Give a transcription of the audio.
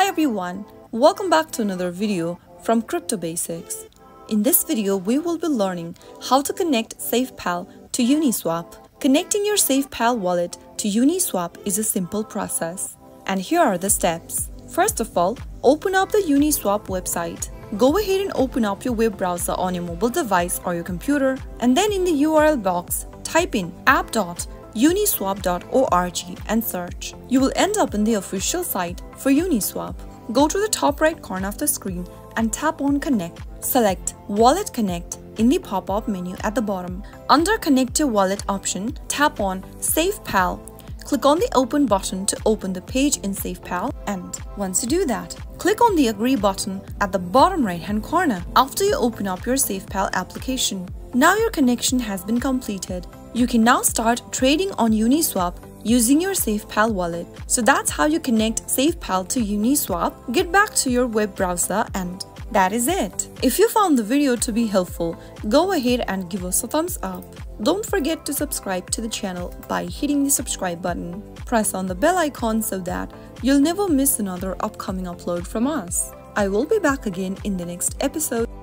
Hi everyone, welcome back to another video from CryptoBasics. In this video, we will be learning how to connect SafePal to Uniswap. Connecting your SafePal wallet to Uniswap is a simple process. And here are the steps. First of all, open up the Uniswap website. Go ahead and open up your web browser on your mobile device or your computer, and then in the URL box, type in app.uniswap.org and search. You will end up in the official site for Uniswap. Go to the top right corner of the screen and tap on Connect. Select Wallet Connect in the pop-up menu at the bottom. Under Connect Your Wallet option, tap on SafePal. Click on the Open button to open the page in SafePal, and once you do that, click on the Agree button at the bottom right-hand corner after you open up your SafePal application. Now your connection has been completed. You can now start trading on Uniswap using your SafePal wallet. So that's how you connect SafePal to Uniswap. Get back to your web browser, and that is it. If you found the video to be helpful, go ahead and give us a thumbs up. Don't forget to subscribe to the channel by hitting the subscribe button. Press on the bell icon so that you'll never miss another upcoming upload from us. I will be back again in the next episode.